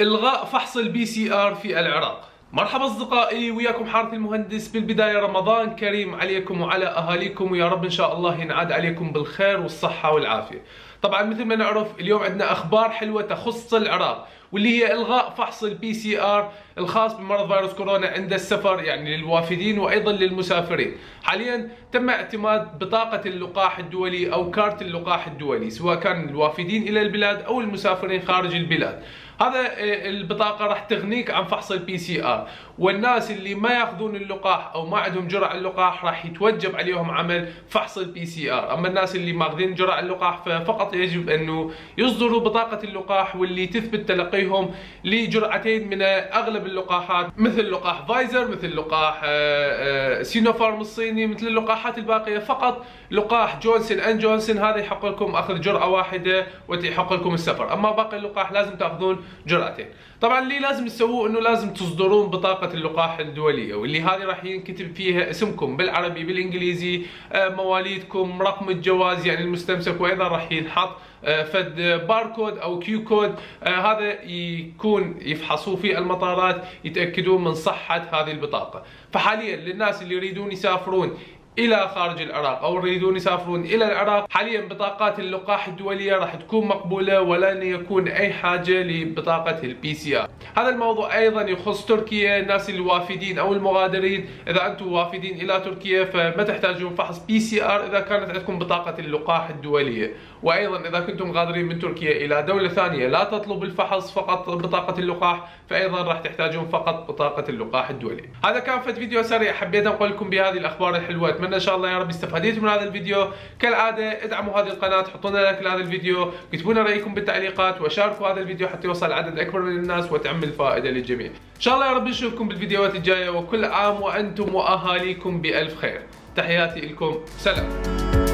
إلغاء فحص الPCR في العراق. مرحبا أصدقائي، وياكم حارث المهندس. بالبداية رمضان كريم عليكم وعلى أهاليكم، ويا رب إن شاء الله ينعاد عليكم بالخير والصحة والعافية. طبعا مثل ما نعرف اليوم عندنا أخبار حلوة تخص العراق، واللي هي إلغاء فحص الPCR الخاص بمرض فيروس كورونا عند السفر، يعني للوافدين وأيضا للمسافرين. حاليا تم اعتماد بطاقة اللقاح الدولي أو كارت اللقاح الدولي، سواء كان الوافدين إلى البلاد أو المسافرين خارج البلاد. هذا البطاقة راح تغنيك عن فحص الPCR، والناس اللي ما ياخذون اللقاح أو ما عندهم جرعة اللقاح راح يتوجب عليهم عمل فحص الPCR. أما الناس اللي ماخذين جرعة اللقاح فقط يجب أنه يصدروا بطاقة اللقاح واللي تثبت تلقيهم لجرعتين من أغلب اللقاحات، مثل لقاح فايزر، مثل لقاح سينوفارم الصيني، مثل اللقاحات الباقية. فقط لقاح جونسون أند جونسون هذا يحق لكم أخذ جرعة واحدة وتحق لكم السفر، أما باقي اللقاح لازم تأخذون جرعتين. طبعا اللي لازم تسووه انه لازم تصدرون بطاقه اللقاح الدوليه، واللي هذه راح ينكتب فيها اسمكم بالعربي بالانجليزي، مواليدكم، رقم الجواز يعني المستمسك، وايضا راح ينحط فد باركود او كيو كود. هذا يكون يفحصوه في المطارات، يتاكدون من صحه هذه البطاقه. فحاليا للناس اللي يريدون يسافرون الى خارج العراق او يريدون يسافرون الى العراق، حاليا بطاقات اللقاح الدوليه راح تكون مقبوله، ولن يكون اي حاجه لبطاقه الPCR. هذا الموضوع ايضا يخص تركيا. الناس الوافدين او المغادرين، اذا انتم وافدين الى تركيا فما تحتاجون فحص PCR اذا كانت عندكم بطاقه اللقاح الدوليه، وايضا اذا كنتم غادرين من تركيا الى دوله ثانيه لا تطلب الفحص، فقط بطاقه اللقاح، فايضا راح تحتاجون فقط بطاقه اللقاح الدوليه. هذا كان فيديو سريع حبيت اقول لكم بهذه الاخبار الحلوه. ان شاء الله يا رب استفاديتم من هذا الفيديو. كالعاده ادعموا هذه القناه، حطوا لنا لايك لهذا الفيديو، اكتبوا لنا رايكم بالتعليقات، وشاركوا هذا الفيديو حتى يوصل عدد اكبر من الناس وتعم الفائده للجميع. ان شاء الله يا رب نشوفكم بالفيديوهات الجايه، وكل عام وانتم واهاليكم بالف خير. تحياتي لكم، سلام.